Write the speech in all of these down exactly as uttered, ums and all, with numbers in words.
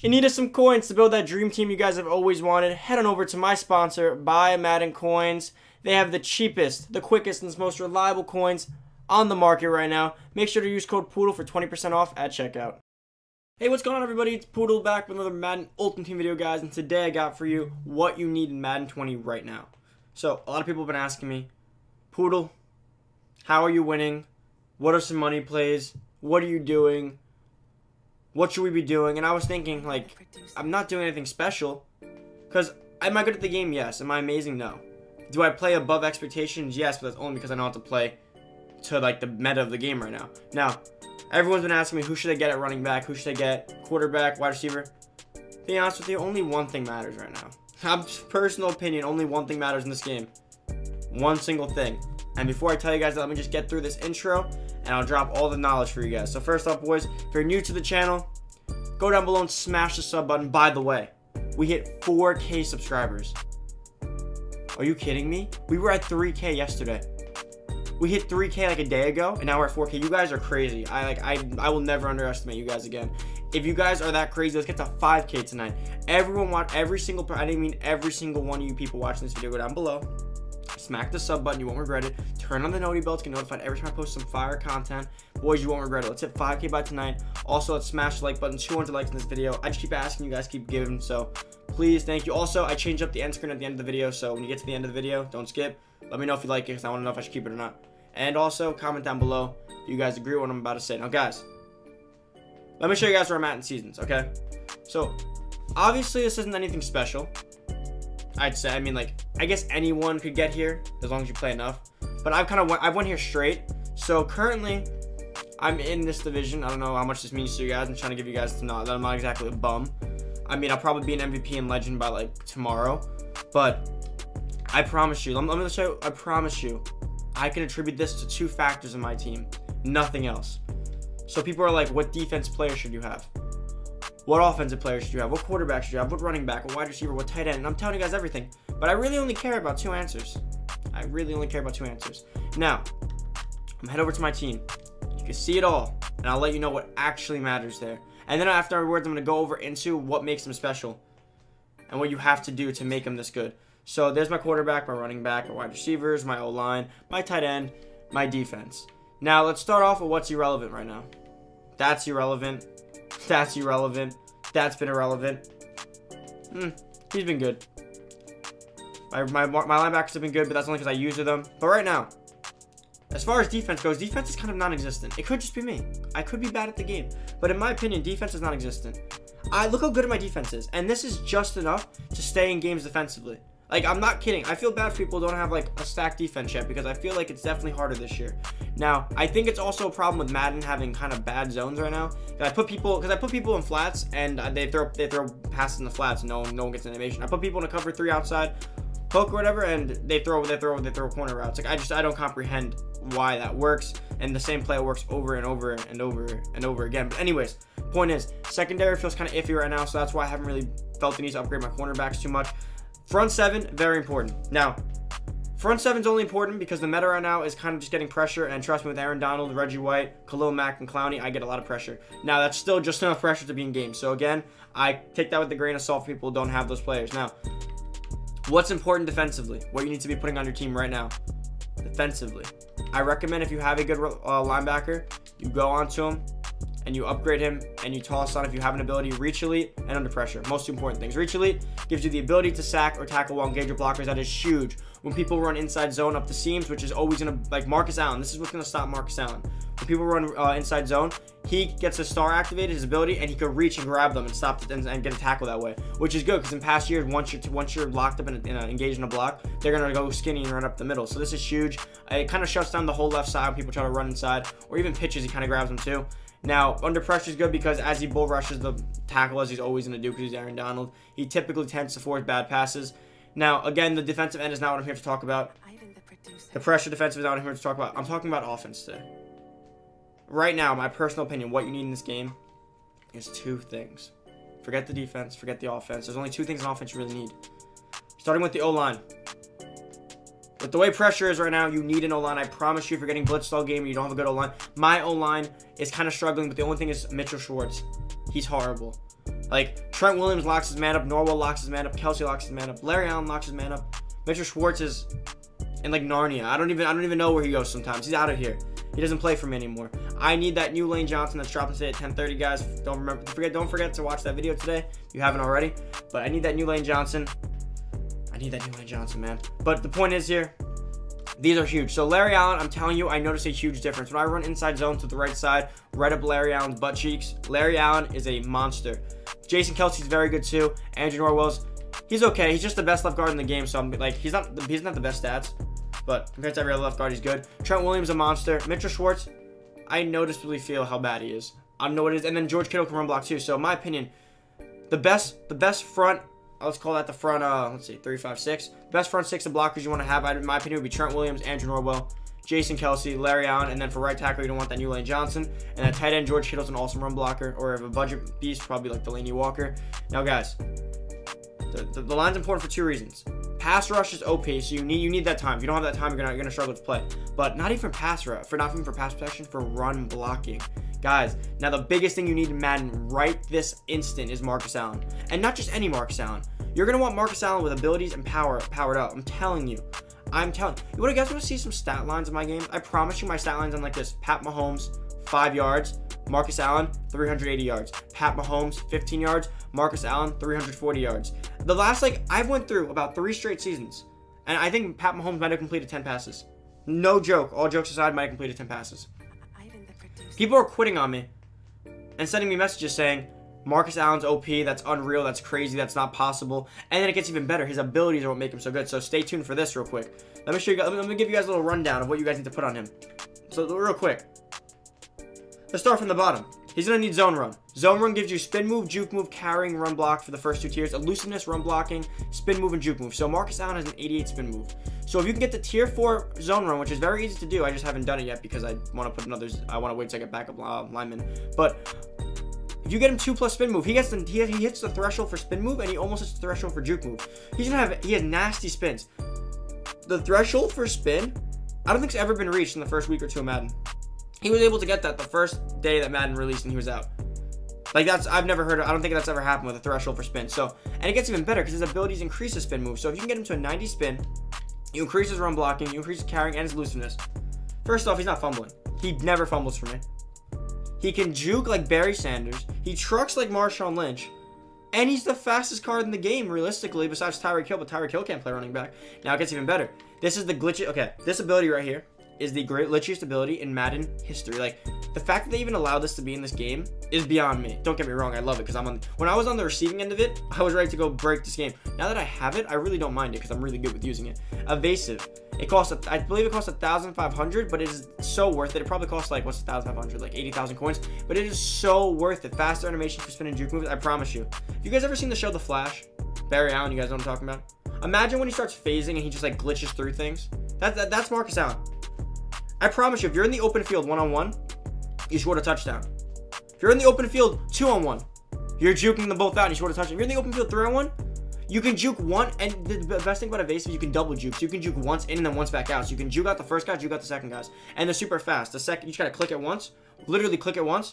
If you needed some coins to build that dream team you guys have always wanted, head on over to my sponsor, Buy Madden Coins. They have the cheapest, the quickest, and most reliable coins on the market right now. Make sure to use code Poodle for twenty percent off at checkout. Hey, what's going on, everybody? It's Poodle back with another Madden Ultimate Team video, guys, and today I got for you what you need in Madden twenty right now. So, a lot of people have been asking me, Poodle, how are you winning? What are some money plays? What are you doing? What should we be doing? And I was thinking, like, I'm not doing anything special. Because, am I good at the game? Yes. Am I amazing? No. Do I play above expectations? Yes, but that's only because I know how to play to, like, the meta of the game right now. Now, everyone's been asking me, who should I get at running back? Who should I get? Quarterback? Wide receiver? To be honest with you, only one thing matters right now. My personal opinion, only one thing matters in this game. One single thing. And before I tell you guys that, let me just get through this intro, and I'll drop all the knowledge for you guys. So first off, boys, if you're new to the channel, go down below and smash the sub button. By the way, we hit four K subscribers. Are you kidding me? We were at three K yesterday. We hit three K like a day ago, and now we're at four K. You guys are crazy. I like I I will never underestimate you guys again. If you guys are that crazy, let's get to five K tonight. Everyone watch every single I didn't mean every single one of you people watching this video. Go down below, smack the sub button, you won't regret it. Turn on the noti bell to get notified every time I post some fire content. Boys, you won't regret it. Let's hit five K by tonight. Also, let's smash the like button, two hundred likes in this video. I just keep asking, you guys keep giving, so please, thank you. Also, I changed up the end screen at the end of the video, so when you get to the end of the video, don't skip. Let me know if you like it, because I want to know if I should keep it or not. And also, comment down below if you guys agree with what I'm about to say. Now, guys, let me show you guys where I'm at in seasons, okay? So, obviously, this isn't anything special. I'd say, I mean, like, I guess anyone could get here as long as you play enough. But I've kind of went, I've went here straight. So currently, I'm in this division. I don't know how much this means to you guys. I'm trying to give you guys to know that I'm not exactly a bum. I mean, I'll probably be an M V P and legend by like tomorrow. But I promise you, let me, let me show you, I promise you, I can attribute this to two factors in my team, nothing else. So people are like, what defense player should you have? What offensive players should you have? What quarterback should you have? What running back? What wide receiver? What tight end? And I'm telling you guys everything. But I really only care about two answers. I really only care about two answers. Now, I'm head over to my team. You can see it all. And I'll let you know what actually matters there. And then afterwards, I'm going to go over into what makes them special. And what you have to do to make them this good. So there's my quarterback, my running back, my wide receivers, my O-line, my tight end, my defense. Now, let's start off with what's irrelevant right now. That's irrelevant. That's irrelevant. That's been irrelevant. Mm, he's been good. My, my, my linebackers have been good, but that's only because I used them. But right now, as far as defense goes, defense is kind of non-existent. It could just be me. I could be bad at the game. But in my opinion, defense is non-existent. I look how good my defense is. And this is just enough to stay in games defensively. Like, I'm not kidding. I feel bad for people who don't have, like, a stacked defense yet, because I feel like it's definitely harder this year. Now, I think it's also a problem with Madden having kind of bad zones right now. Because I put people, because I put people in flats, and they throw they throw passes in the flats, and no one, no one gets an animation. I put people in a cover three outside, poke or whatever, and they throw, they throw, they throw corner routes. Like, I just, I don't comprehend why that works. And the same play works over and over and over and over again. But anyways, point is, secondary feels kind of iffy right now, so that's why I haven't really felt the need to upgrade my cornerbacks too much. Front seven, very important. Now, front seven's only important because the meta right now is kind of just getting pressure, and trust me, with Aaron Donald, Reggie White, Khalil Mack, and Clowney, I get a lot of pressure. Now, that's still just enough pressure to be in games. So again, I take that with a grain of salt for people who don't have those players. Now, what's important defensively? What you need to be putting on your team right now, defensively. I recommend if you have a good uh, linebacker, you go onto him, and you upgrade him, and you toss on if you have an ability, reach elite, and under pressure. Most important things. Reach elite gives you the ability to sack or tackle while engage your blockers. That is huge. When people run inside zone up the seams, which is always going to, like Marcus Allen, this is what's going to stop Marcus Allen. When people run uh, inside zone, he gets his star activated, his ability, and he could reach and grab them and stop and, and get a tackle that way, which is good because in past years, once you're, once you're locked up and engaged in a block, they're going to go skinny and run up the middle. So this is huge. It kind of shuts down the whole left side when people try to run inside, or even pitches, he kind of grabs them too. Now, under pressure is good because as he bull rushes the tackle, as he's always going to do because he's Aaron Donald, he typically tends to force bad passes. Now, again, the defensive end is not what I'm here to talk about. The, the pressure defensive is not what I'm here to talk about. I'm talking about offense today. Right now, my personal opinion, what you need in this game is two things. Forget the defense. Forget the offense. There's only two things in offense you really need. Starting with the O-line. With the way pressure is right now, you need an O-line. I promise you, if you're getting blitzed all game and you don't have a good O-line, my O-line is kind of struggling, but the only thing is Mitchell Schwartz. He's horrible. Like, Trent Williams locks his man up, Norwell locks his man up, Kelce locks his man up, Larry Allen locks his man up. Mitchell Schwartz is in like Narnia. I don't even I don't even know where he goes sometimes. He's out of here. He doesn't play for me anymore. I need that new Lane Johnson that's dropping today at ten thirty, guys. Don't remember forget don't forget to watch that video today if you haven't already. But I need that new Lane Johnson. I need that new Lane Johnson, man. But the point is here, these are huge. So Larry Allen, I'm telling you, I notice a huge difference. When I run inside zones to the right side, right up Larry Allen's butt cheeks, Larry Allen is a monster. Jason Kelce's very good too. Andrew Norwell's, he's okay. He's just the best left guard in the game. So I'm like, he's not, he's not the best stats, but compared to every other left guard, he's good. Trent Williams, a monster. Mitchell Schwartz, I noticeably feel how bad he is. I don't know what it is. And then George Kittle can run block too. So in my opinion, the best, the best front, let's call that the front, uh, let's see, three, five, six. Best front six of blockers you want to have, in my opinion, would be Trent Williams, Andrew Norwell, Jason Kelce, Larry Allen, and then for right tackle, you don't want that new Lane Johnson. And that tight end, George Kittle's an awesome run blocker, or if a budget beast, probably like Delaney Walker. Now, guys, the, the, the line's important for two reasons. Pass rush is O P, so you need you need that time. If you don't have that time, you're gonna, you're gonna struggle to play. But not even pass rush, for not even for pass protection, for run blocking. Guys, now the biggest thing you need in Madden right this instant is Marcus Allen. And not just any Marcus Allen. You're going to want Marcus Allen with abilities and power powered up. I'm telling you. I'm telling you. You guys want to see some stat lines in my game? I promise you my stat lines on like this. Pat Mahomes, five yards. Marcus Allen, three hundred eighty yards. Pat Mahomes, fifteen yards. Marcus Allen, three hundred forty yards. The last, like, I've went through about three straight seasons. And I think Pat Mahomes might have completed ten passes. No joke. All jokes aside, might have completed ten passes. People are quitting on me and sending me messages saying, Marcus Allen's O P, that's unreal, that's crazy, that's not possible. And then it gets even better. His abilities are what make him so good. So stay tuned for this real quick. Let me show you guys, let me give you guys a little rundown of what you guys need to put on him. So real quick, let's start from the bottom. He's going to need zone run. Zone run gives you spin move, juke move, carrying, run block for the first two tiers. Elusiveness, run blocking, spin move, and juke move. So Marcus Allen has an eighty-eight spin move. So if you can get the tier four zone run, which is very easy to do, I just haven't done it yet because I want to put another, I want to wait till I get backup uh, lineman. But if you get him two plus spin move, he gets the, he, he hits the threshold for spin move and he almost hits the threshold for juke move. He's gonna have, he has nasty spins. The threshold for spin, I don't think it's ever been reached in the first week or two of Madden. He was able to get that the first day that Madden released and he was out. Like that's, I've never heard of, I don't think that's ever happened with a threshold for spin. So, and it gets even better because his abilities increase his spin move. So if you can get him to a ninety spin, you increase his run blocking, you increase his carrying and his elusiveness. First off, he's not fumbling. He never fumbles for me. He can juke like Barry Sanders. He trucks like Marshawn Lynch. And he's the fastest card in the game, realistically, besides Tyreek Hill. But Tyreek Hill can't play running back. Now it gets even better. This is the glitchy, okay, this ability right here is the great glitchiest ability in Madden history. Like, the fact that they even allowed this to be in this game is beyond me. Don't get me wrong, I love it because I'm on, when I was on the receiving end of it, I was ready to go break this game. Now that I have it, I really don't mind it because I'm really good with using it. Evasive, it costs, a, I believe it costs one thousand five hundred, but it is so worth it. It probably costs like, what's one thousand five hundred, like eighty thousand coins, but it is so worth it. Faster animation for spin and juke moves, I promise you. Have you guys ever seen the show The Flash? Barry Allen, you guys know what I'm talking about? Imagine when he starts phasing and he just like glitches through things. That, that, that's Marcus Allen. I promise you, if you're in the open field one-on-one, you scored a touchdown. If you're in the open field two-on-one, you're juking them both out and you scored a touchdown. If you're in the open field three-on-one, you can juke one, and the best thing about evasive, you can double juke. So you can juke once in and then once back out. So you can juke out the first guy, juke out the second guys. And they're super fast. The second, you just gotta click it once, literally click it once,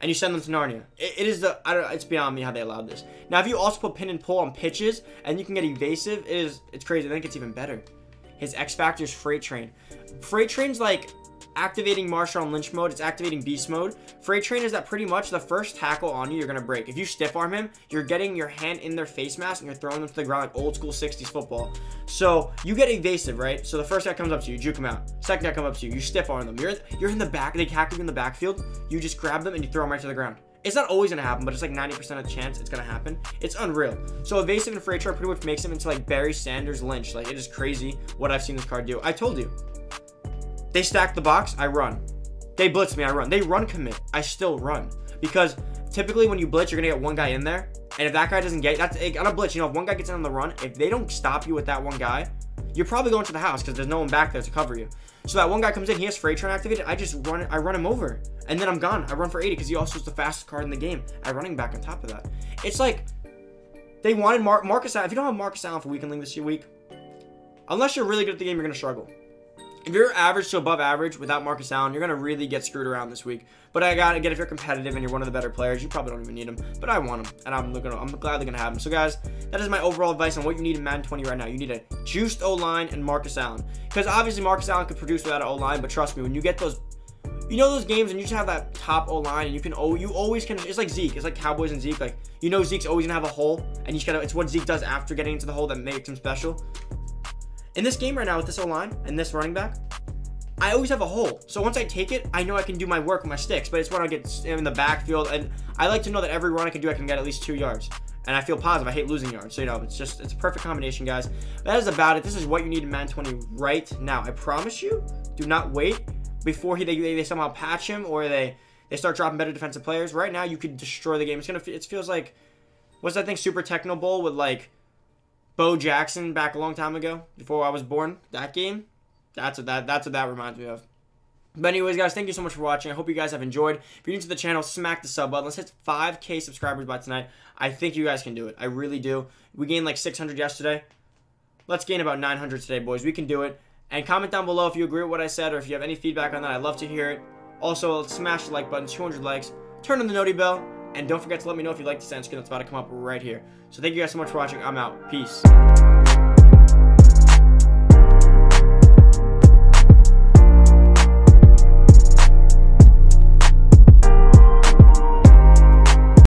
and you send them to Narnia. It, it is the, I don't, it's beyond me how they allowed this. Now, if you also put pin and pull on pitches, and you can get evasive, it is, it's crazy. I think it's even better. His X Factor's Freight Train. Freight Train's like activating Marshawn Lynch mode. It's activating Beast mode. Freight Train is that pretty much the first tackle on you, you're going to break. If you stiff arm him, you're getting your hand in their face mask and you're throwing them to the ground like old school sixties football. So you get evasive, right? So the first guy comes up to you, you juke him out. Second guy comes up to you, you stiff arm them. You're, you're in the back, they hack you in the backfield. You just grab them and you throw them right to the ground. It's not always going to happen, but it's like ninety percent of the chance it's going to happen. It's unreal. So evasive and Freight Train pretty much makes him into like Barry Sanders Lynch. Like, it is crazy what I've seen this card do. I told you. They stack the box, I run. They blitz me, I run. They run commit, I still run. Because typically when you blitz, you're going to get one guy in there. And if that guy doesn't get, that's on a blitz, you know, if one guy gets in on the run, if they don't stop you with that one guy, you're probably going to the house because there's no one back there to cover you. So that one guy comes in, he has Freight Train activated. I just run, I run him over, and then I'm gone. I run for eighty because he also is the fastest card in the game. I running back on top of that. It's like they wanted Mar Marcus Allen. If you don't have Marcus Allen for Weekend League this week, unless you're really good at the game, you're gonna struggle. If you're average to above average without Marcus Allen, you're going to really get screwed around this week. But I got to get, if you're competitive and you're one of the better players, you probably don't even need him. But I want him, and I'm looking. I'm gladly going to have him. So, guys, that is my overall advice on what you need in Madden twenty right now. You need a juiced O-line and Marcus Allen. Because, obviously, Marcus Allen could produce without an O-line, but trust me, when you get those, you know, those games and you just have that top O-line and you can, oh, you always can, it's like Zeke. It's like Cowboys and Zeke. Like, you know Zeke's always going to have a hole, and you gotta, it's what Zeke does after getting into the hole that makes him special. In this game right now with this O-line and this running back, I always have a hole. So once I take it, I know I can do my work with my sticks, but it's when I get in the backfield, and I like to know that every run I can do, I can get at least two yards. And I feel positive. I hate losing yards. So, you know, it's just, it's a perfect combination, guys. But that is about it. This is what you need in Madden twenty right now. I promise you, do not wait before he, they, they somehow patch him or they, they start dropping better defensive players. Right now, you could destroy the game. It's going to, it feels like, what's that thing, Super Tecmo Bowl with, like, Bo Jackson back a long time ago, before I was born, that game. That's what that that's what that reminds me of. But anyways, guys, thank you so much for watching. I hope you guys have enjoyed. If you're new to the channel, smack the sub button. Let's hit five K subscribers by tonight. I think you guys can do it. I really do. We gained like six hundred yesterday. Let's gain about nine hundred today, boys. We can do it. And comment down below if you agree with what I said or if you have any feedback on that. I'd love to hear it. Also, smash the like button, two hundred likes. Turn on the noti bell. And don't forget to let me know if you like this end screen that's about to come up right here. So thank you guys so much for watching. I'm out. Peace.